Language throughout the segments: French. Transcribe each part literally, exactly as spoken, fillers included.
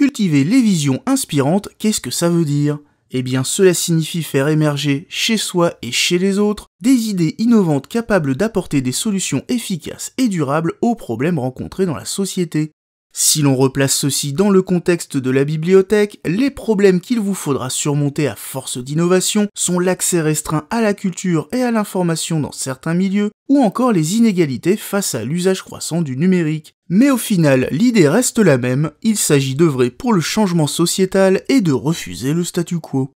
Cultiver les visions inspirantes, qu'est-ce que ça veut dire ? Eh bien, cela signifie faire émerger, chez soi et chez les autres, des idées innovantes capables d'apporter des solutions efficaces et durables aux problèmes rencontrés dans la société. Si l'on replace ceci dans le contexte de la bibliothèque, les problèmes qu'il vous faudra surmonter à force d'innovation sont l'accès restreint à la culture et à l'information dans certains milieux, ou encore les inégalités face à l'usage croissant du numérique. Mais au final, l'idée reste la même, il s'agit d'œuvrer pour le changement sociétal et de refuser le statu quo.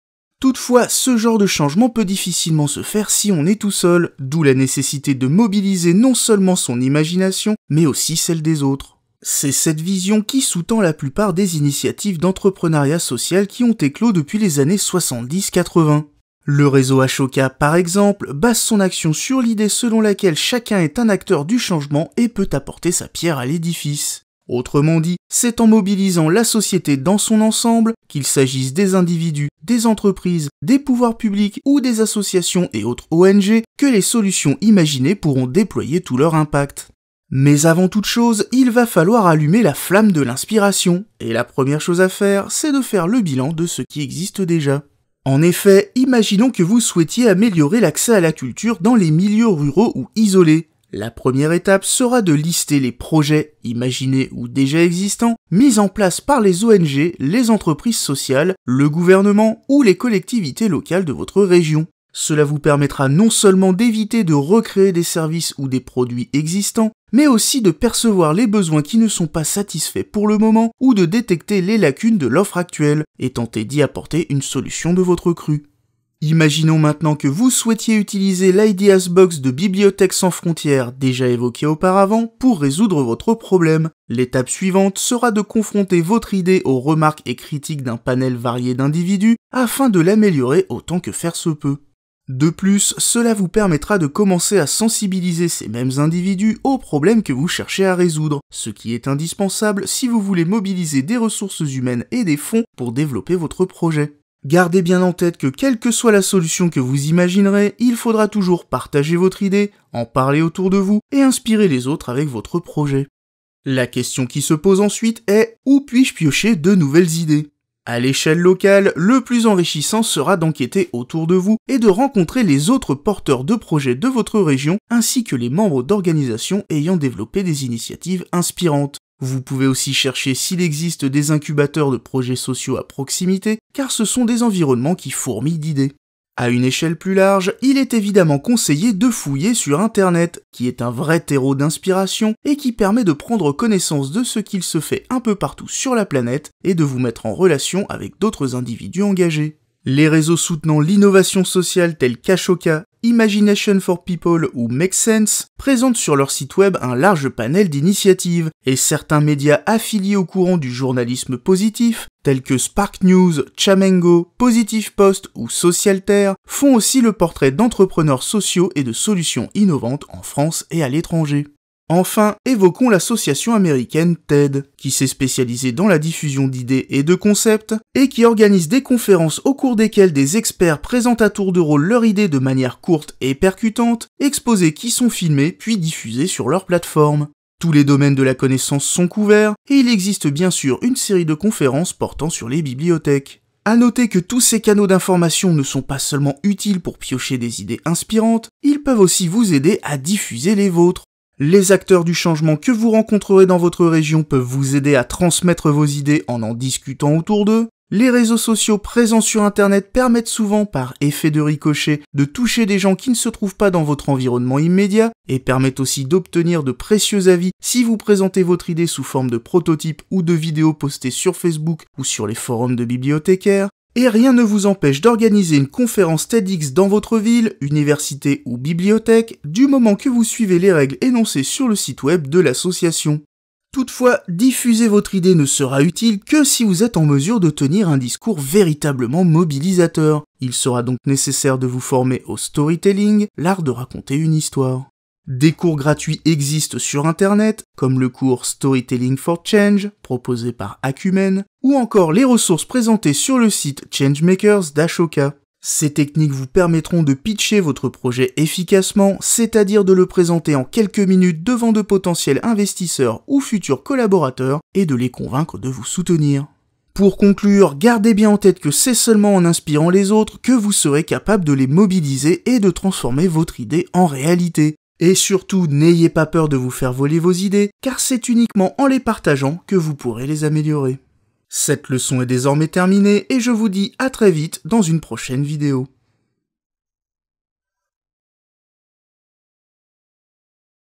Toutefois, ce genre de changement peut difficilement se faire si on est tout seul, d'où la nécessité de mobiliser non seulement son imagination, mais aussi celle des autres. C'est cette vision qui sous-tend la plupart des initiatives d'entrepreneuriat social qui ont éclos depuis les années soixante-dix quatre-vingts. Le réseau Ashoka, par exemple, base son action sur l'idée selon laquelle chacun est un acteur du changement et peut apporter sa pierre à l'édifice. Autrement dit, c'est en mobilisant la société dans son ensemble, qu'il s'agisse des individus, des entreprises, des pouvoirs publics ou des associations et autres O N G, que les solutions imaginées pourront déployer tout leur impact. Mais avant toute chose, il va falloir allumer la flamme de l'inspiration, et la première chose à faire, c'est de faire le bilan de ce qui existe déjà. En effet, imaginons que vous souhaitiez améliorer l'accès à la culture dans les milieux ruraux ou isolés. La première étape sera de lister les projets, imaginés ou déjà existants, mis en place par les O N G, les entreprises sociales, le gouvernement ou les collectivités locales de votre région. Cela vous permettra non seulement d'éviter de recréer des services ou des produits existants, mais aussi de percevoir les besoins qui ne sont pas satisfaits pour le moment ou de détecter les lacunes de l'offre actuelle et tenter d'y apporter une solution de votre cru. Imaginons maintenant que vous souhaitiez utiliser l'Ideas Box de Bibliothèque Sans Frontières, déjà évoquée auparavant, pour résoudre votre problème. L'étape suivante sera de confronter votre idée aux remarques et critiques d'un panel varié d'individus afin de l'améliorer autant que faire se peut. De plus, cela vous permettra de commencer à sensibiliser ces mêmes individus aux problèmes que vous cherchez à résoudre, ce qui est indispensable si vous voulez mobiliser des ressources humaines et des fonds pour développer votre projet. Gardez bien en tête que quelle que soit la solution que vous imaginerez, il faudra toujours partager votre idée, en parler autour de vous et inspirer les autres avec votre projet. La question qui se pose ensuite est « Où puis-je piocher de nouvelles idées ?» À l'échelle locale, le plus enrichissant sera d'enquêter autour de vous et de rencontrer les autres porteurs de projets de votre région ainsi que les membres d'organisations ayant développé des initiatives inspirantes. Vous pouvez aussi chercher s'il existe des incubateurs de projets sociaux à proximité, car ce sont des environnements qui fourmillent d'idées. À une échelle plus large, il est évidemment conseillé de fouiller sur Internet, qui est un vrai terreau d'inspiration et qui permet de prendre connaissance de ce qu'il se fait un peu partout sur la planète et de vous mettre en relation avec d'autres individus engagés. Les réseaux soutenant l'innovation sociale tels qu'Ashoka, Imagination for People ou Make Sense présentent sur leur site web un large panel d'initiatives, et certains médias affiliés au courant du journalisme positif, tels que Spark News, Chimango, Positive Post ou Social Terre, font aussi le portrait d'entrepreneurs sociaux et de solutions innovantes en France et à l'étranger. Enfin, évoquons l'association américaine TED, qui s'est spécialisée dans la diffusion d'idées et de concepts, et qui organise des conférences au cours desquelles des experts présentent à tour de rôle leur idée de manière courte et percutante, exposés qui sont filmés puis diffusés sur leur plateforme. Tous les domaines de la connaissance sont couverts, et il existe bien sûr une série de conférences portant sur les bibliothèques. À noter que tous ces canaux d'information ne sont pas seulement utiles pour piocher des idées inspirantes, ils peuvent aussi vous aider à diffuser les vôtres. Les acteurs du changement que vous rencontrerez dans votre région peuvent vous aider à transmettre vos idées en en discutant autour d'eux. Les réseaux sociaux présents sur Internet permettent souvent, par effet de ricochet, de toucher des gens qui ne se trouvent pas dans votre environnement immédiat et permettent aussi d'obtenir de précieux avis si vous présentez votre idée sous forme de prototypes ou de vidéos postées sur Facebook ou sur les forums de bibliothécaires. Et rien ne vous empêche d'organiser une conférence TEDx dans votre ville, université ou bibliothèque, du moment que vous suivez les règles énoncées sur le site web de l'association. Toutefois, diffuser votre idée ne sera utile que si vous êtes en mesure de tenir un discours véritablement mobilisateur. Il sera donc nécessaire de vous former au storytelling, l'art de raconter une histoire. Des cours gratuits existent sur Internet, comme le cours Storytelling for Change, proposé par Acumen, ou encore les ressources présentées sur le site Changemakers d'Ashoka. Ces techniques vous permettront de pitcher votre projet efficacement, c'est-à-dire de le présenter en quelques minutes devant de potentiels investisseurs ou futurs collaborateurs et de les convaincre de vous soutenir. Pour conclure, gardez bien en tête que c'est seulement en inspirant les autres que vous serez capable de les mobiliser et de transformer votre idée en réalité. Et surtout, n'ayez pas peur de vous faire voler vos idées, car c'est uniquement en les partageant que vous pourrez les améliorer. Cette leçon est désormais terminée et je vous dis à très vite dans une prochaine vidéo.